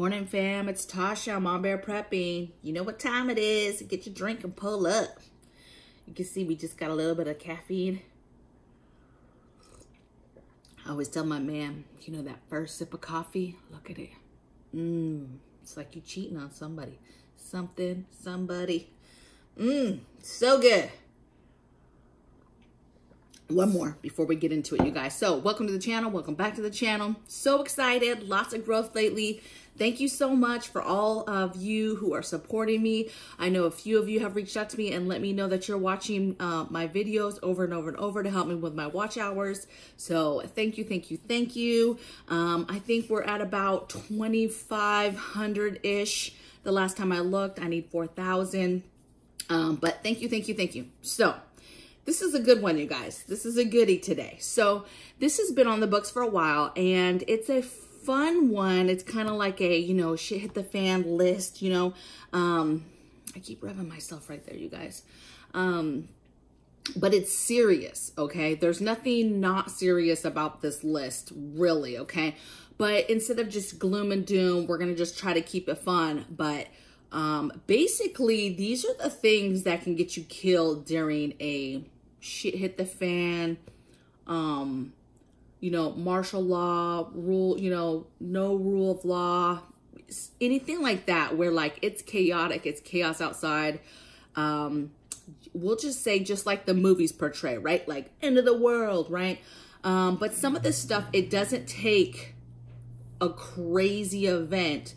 Morning, fam. It's Tasha, Mama Bear Prepping. You know what time it is. Get your drink and pull up. You can see we just got a little bit of caffeine. I always tell my man, you know, that first sip of coffee, look at it. It's like you cheating on somebody. Somebody. So good. One more before we get into it, you guys. So welcome to the channel. Welcome back to the channel. So excited. Lots of growth lately. Thank you so much for all of you who are supporting me. I know a few of you have reached out to me and let me know that you're watching my videos over and over and over to help me with my watch hours. So thank you, thank you, thank you. I think we're at about 2,500-ish. The last time I looked, I need 4,000. But thank you, thank you, thank you. So this is a good one, you guys. This is a goodie today. So this has been on the books for a while, and it's a fun one. It's kind of like a, you know, shit hit the fan list, you know. I keep rubbing myself right there, you guys. But it's serious, okay? There's nothing not serious about this list, really, okay? But instead of just gloom and doom, we're going to just try to keep it fun, but basically, these are the things that can get you killed during a shit hit the fan, you know, martial law rule, you know, no rule of law, anything like that where like it's chaotic, it's chaos outside. We'll just say just like the movies portray, right? Like end of the world, right? But some of this stuff, it doesn't take a crazy event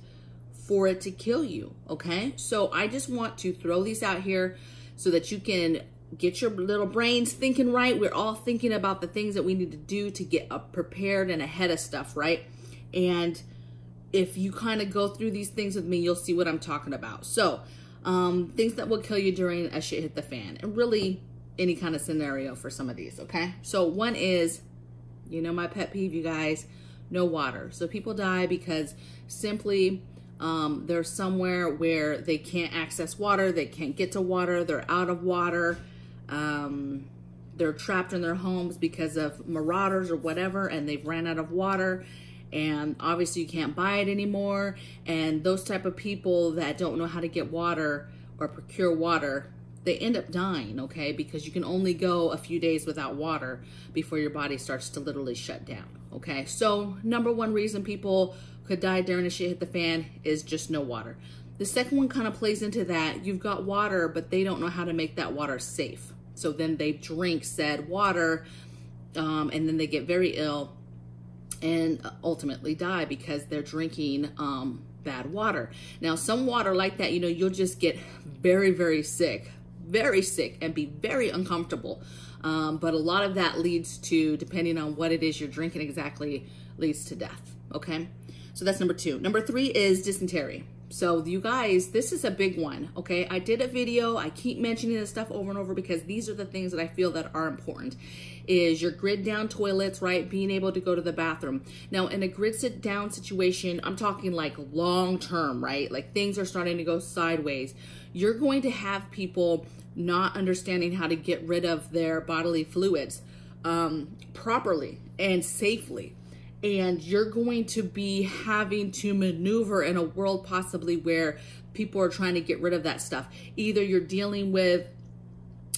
for it to kill you, okay? So I just want to throw these out here so that you can get your little brains thinking right. We're all thinking about the things that we need to do to get prepared and ahead of stuff, right? And if you kind of go through these things with me, you'll see what I'm talking about. So things that will kill you during a shit hit the fan, and really any kind of scenario for some of these, okay? So one is, you know, my pet peeve, you guys, no water. So people die because simply they're somewhere where they can't access water, they can't get to water, they're out of water, they're trapped in their homes because of marauders or whatever, and they've ran out of water, and obviously you can't buy it anymore, and those type of people that don't know how to get water or procure water, they end up dying, okay? Because you can only go a few days without water before your body starts to literally shut down, okay? So number one reason people could die during a shit hit the fan is just no water. The second one kind of plays into that. You've got water, but they don't know how to make that water safe. So then they drink said water, and then they get very ill and ultimately die because they're drinking bad water. Now, some water like that, you know, you'll just get very, very sick and be very uncomfortable. But a lot of that leads to, depending on what it is you're drinking exactly, leads to death, okay? So that's number two. Number three is dysentery. So you guys, this is a big one, okay? I did a video, I keep mentioning this stuff over and over because these are the things that I feel that are important, is your grid down toilets, right? Being able to go to the bathroom. Now in a grid sit down situation, I'm talking like long-term, right? Like things are starting to go sideways. You're going to have people not understanding how to get rid of their bodily fluids properly and safely. And you're going to be having to maneuver in a world possibly where people are trying to get rid of that stuff. Either you're dealing with,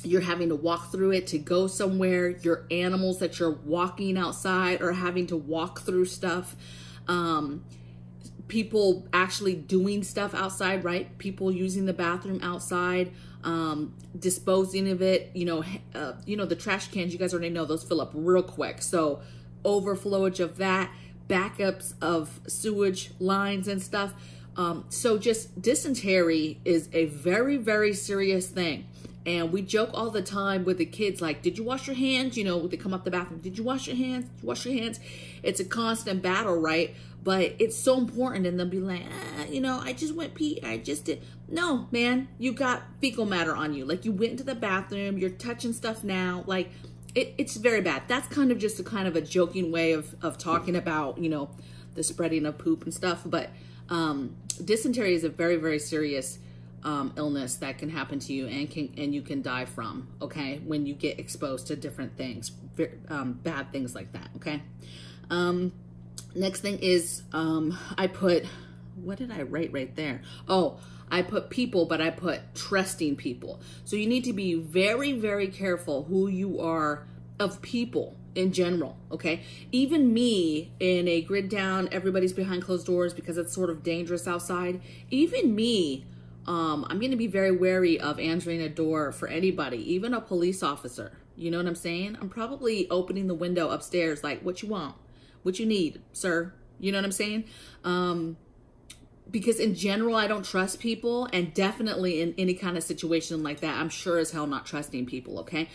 you're having to walk through it to go somewhere, your animals that you're walking outside are having to walk through stuff. People actually doing stuff outside, right? People using the bathroom outside, disposing of it, you know, the trash cans, you guys already know those fill up real quick. So overflowage of that, backups of sewage lines and stuff. So just dysentery is a very, very serious thing. And we joke all the time with the kids, like, did you wash your hands? You know, when they come up the bathroom, did you wash your hands? Did you wash your hands? It's a constant battle, right? But it's so important. And they'll be like, you know, I just went pee. I just did. No, man, you got fecal matter on you. Like you went into the bathroom, you're touching stuff now. Like, it's very bad. That's kind of just a joking way of talking about, you know, the spreading of poop and stuff. But dysentery is a very, very serious illness that can happen to you and you can die from, okay, when you get exposed to different things, bad things like that, okay? Next thing is I put what did I write right there? Oh, I put people, but I put trusting people. So you need to be very, very careful who you are of people in general, okay? Even me in a grid down, everybody's behind closed doors because it's sort of dangerous outside. Even me, I'm gonna be very wary of answering a door for anybody, even a police officer. You know what I'm saying? I'm probably opening the window upstairs like, what you want? What you need, sir? You know what I'm saying? Because in general, I don't trust people, and definitely in any kind of situation like that, I'm sure as hell not trusting people, okay?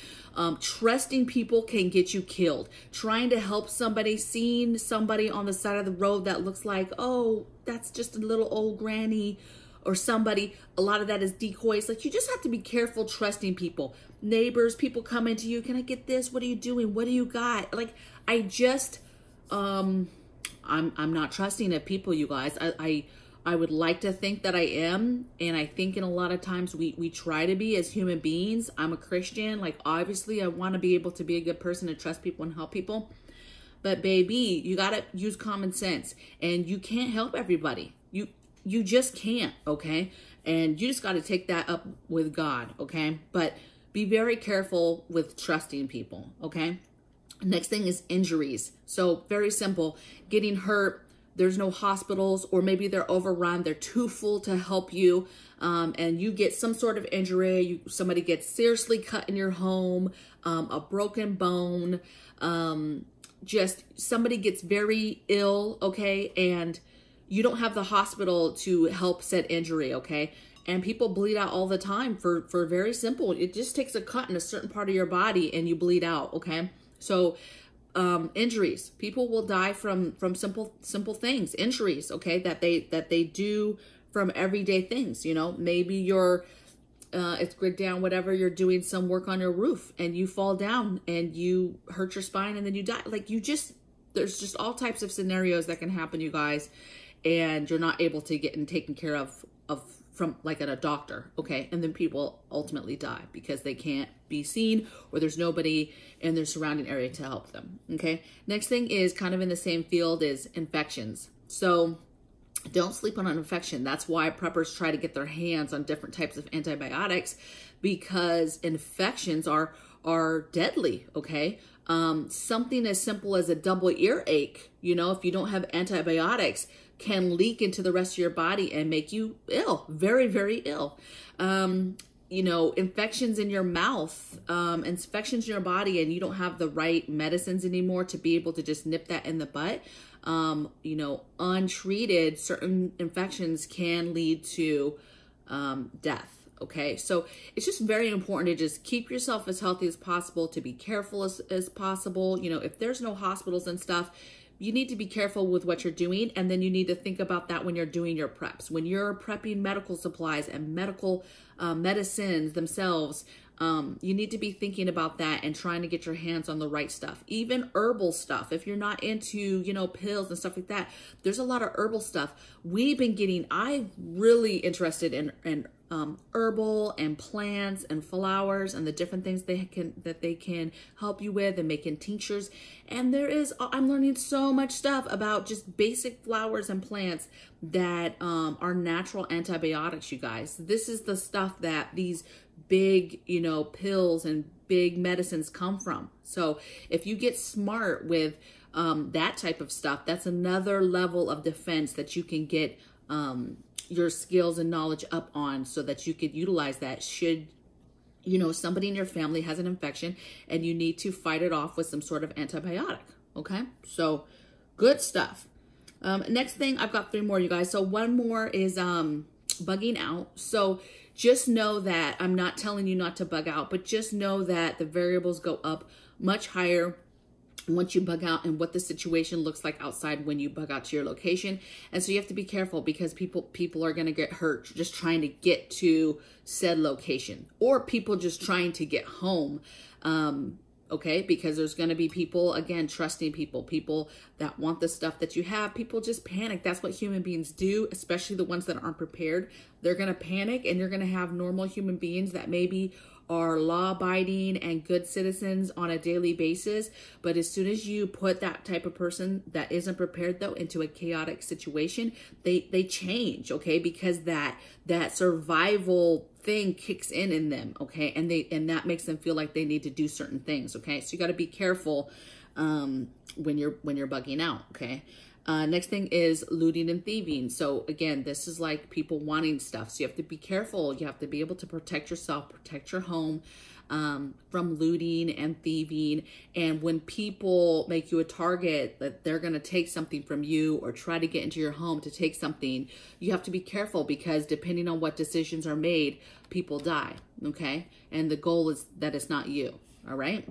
Trusting people can get you killed. Trying to help somebody, seeing somebody on the side of the road that looks like, oh, that's just a little old granny or somebody, a lot of that is decoys. Like, you just have to be careful trusting people. Neighbors, people coming to you, can I get this? What are you doing? What do you got? Like, I just, I'm not trusting of people, you guys. I would like to think that I am, and I think in a lot of times we try to be as human beings. I'm a Christian. Like, obviously, I want to be able to be a good person and trust people and help people. But, baby, you got to use common sense, and you can't help everybody. You just can't, okay? And you just got to take that up with God, okay? But be very careful with trusting people, okay? Next thing is injuries. So, very simple. Getting hurt. There's no hospitals, or maybe they're overrun. They're too full to help you. And you get some sort of injury. Somebody gets seriously cut in your home, a broken bone, just somebody gets very ill, okay? And you don't have the hospital to help said injury, okay? And people bleed out all the time for very simple. It just takes a cut in a certain part of your body and you bleed out, okay? So, injuries. People will die from simple things, injuries, okay, that they do from everyday things, you know. Maybe you're, it's grid down, whatever, you're doing some work on your roof and you fall down and you hurt your spine and then you die. Like, you just, there's just all types of scenarios that can happen, you guys, and you're not able to get and taken care of from like at a doctor, okay? And then people ultimately die because they can't be seen or there's nobody in their surrounding area to help them, okay? Next thing is kind of in the same field is infections. So don't sleep on an infection. That's why preppers try to get their hands on different types of antibiotics, because infections are deadly, okay? Something as simple as a double earache, you know, if you don't have antibiotics, can leak into the rest of your body and make you ill, very, very ill. You know, infections in your mouth, infections in your body, and you don't have the right medicines anymore to be able to just nip that in the butt. You know, untreated, certain infections can lead to death. Okay, so it's just very important to just keep yourself as healthy as possible, to be careful as possible. You know, if there's no hospitals and stuff, you need to be careful with what you're doing, and then you need to think about that when you're doing your preps. When you're prepping medical supplies and medical medicines themselves, you need to be thinking about that and trying to get your hands on the right stuff. Even herbal stuff. If you're not into, you know, pills and stuff like that, there's a lot of herbal stuff. We've been getting, I'm really interested in herbal and plants and flowers and the different things that they can help you with, and making tinctures. And there is, I'm learning so much stuff about just basic flowers and plants that are natural antibiotics, you guys. This is the stuff that these big, you know, pills and big medicines come from. So if you get smart with that type of stuff, that's another level of defense that you can get your skills and knowledge up on, so that you could utilize that should, you know, somebody in your family has an infection and you need to fight it off with some sort of antibiotic, okay? So good stuff. Next thing, I've got 3 more, you guys. So one more is bugging out. So just know that I'm not telling you not to bug out, but just know that the variables go up much higher once you bug out, and what the situation looks like outside when you bug out to your location. And so you have to be careful, because people are going to get hurt just trying to get to said location, or people just trying to get home. Okay, because there's going to be people, again, trusting people that want the stuff that you have. People just panic. That's what human beings do, especially the ones that aren't prepared. They're going to panic, and you're going to have normal human beings that maybe are law-abiding and good citizens on a daily basis. But as soon as you put that type of person that isn't prepared, though, into a chaotic situation, they change, okay? Because that survival thing kicks in them, okay? And that makes them feel like they need to do certain things, okay? So you got to be careful when you're bugging out, okay? Next thing is looting and thieving. So again, this is like people wanting stuff. So you have to be careful. You have to be able to protect yourself, protect your home from looting and thieving. And when people make you a target that they're going to take something from you or try to get into your home to take something, you have to be careful because depending on what decisions are made, people die, okay? And the goal is that it's not you, all right?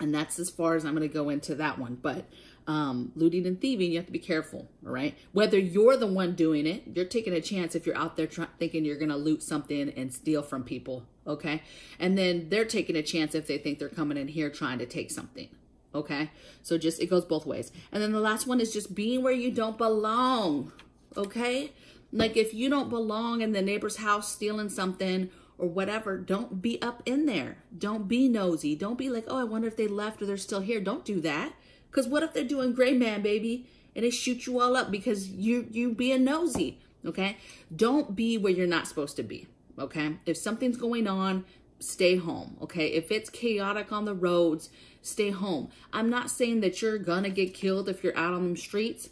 And that's as far as I'm going to go into that one. But looting and thieving, you have to be careful, all right? Whether you're the one doing it, you're taking a chance if you're out there thinking you're going to loot something and steal from people, okay? And then they're taking a chance if they think they're coming in here trying to take something, okay? So just, it goes both ways. And then the last one is just being where you don't belong, okay? Like if you don't belong in the neighbor's house stealing something or whatever, don't be up in there. Don't be nosy. Don't be like, oh, I wonder if they left or they're still here. Don't do that. Because what if they're doing gray man, baby, and they shoot you all up because you being nosy, okay? Don't be where you're not supposed to be, okay? If something's going on, stay home, okay? If it's chaotic on the roads, stay home. I'm not saying that you're gonna get killed if you're out on them streets,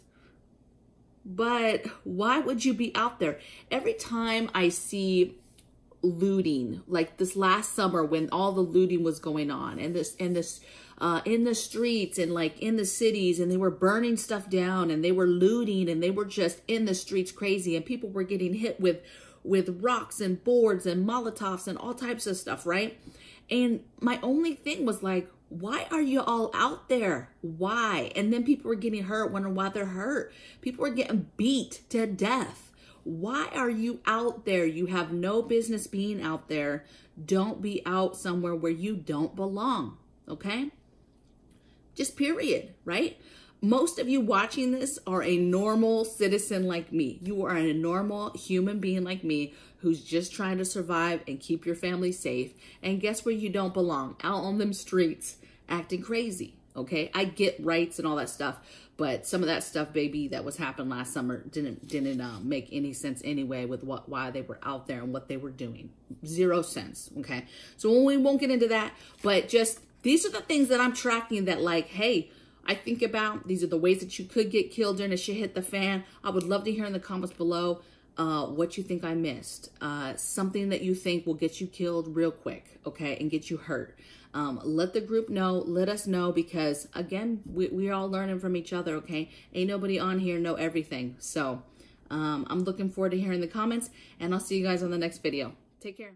but why would you be out there? Every time I see looting, like this last summer when all the looting was going on and this in the streets and like in the cities, and they were burning stuff down and they were looting and they were just in the streets crazy, and people were getting hit with rocks and boards and Molotovs and all types of stuff, right? And my only thing was like, why are you all out there? Why? And then people were getting hurt, wondering why they're hurt. People were getting beat to death. Why are you out there? You have no business being out there. Don't be out somewhere where you don't belong, okay? Just period, right? Most of you watching this are a normal citizen like me. You are a normal human being like me who's just trying to survive and keep your family safe. And guess where you don't belong? Out on them streets acting crazy, okay? I get rights and all that stuff, but some of that stuff, baby, that was happened last summer didn't make any sense anyway with why they were out there and what they were doing. Zero sense, okay? So we won't get into that, but just these are the things that I'm tracking that like, hey, I think about. These are the ways that you could get killed during a shit hit the fan. I would love to hear in the comments below what you think I missed. Something that you think will get you killed real quick, okay, and get you hurt. Let the group know, let us know, because again, we're all learning from each other, okay? Ain't nobody on here know everything. So I'm looking forward to hearing the comments, and I'll see you guys on the next video. Take care.